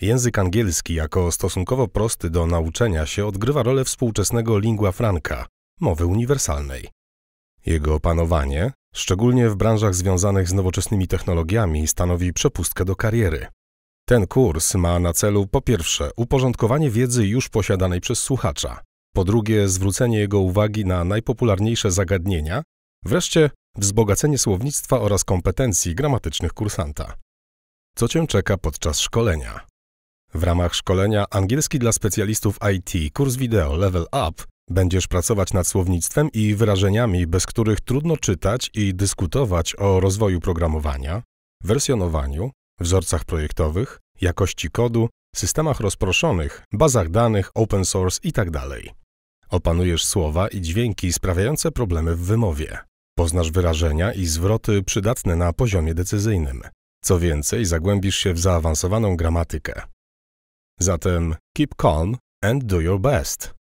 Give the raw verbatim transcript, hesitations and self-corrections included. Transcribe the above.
Język angielski jako stosunkowo prosty do nauczenia się odgrywa rolę współczesnego lingua franca, mowy uniwersalnej. Jego opanowanie, szczególnie w branżach związanych z nowoczesnymi technologiami, stanowi przepustkę do kariery. Ten kurs ma na celu po pierwsze uporządkowanie wiedzy już posiadanej przez słuchacza, po drugie zwrócenie jego uwagi na najpopularniejsze zagadnienia, wreszcie wzbogacenie słownictwa oraz kompetencji gramatycznych kursanta. Co Cię czeka podczas szkolenia? W ramach szkolenia Angielski dla specjalistów I T, kurs wideo Level Up będziesz pracować nad słownictwem i wyrażeniami, bez których trudno czytać i dyskutować o rozwoju programowania, wersjonowaniu, wzorcach projektowych, jakości kodu, systemach rozproszonych, bazach danych, open source itd. Opanujesz słowa i dźwięki sprawiające problemy w wymowie. Poznasz wyrażenia i zwroty przydatne na poziomie decyzyjnym. Co więcej, zagłębisz się w zaawansowaną gramatykę. Zatem keep calm and do your best.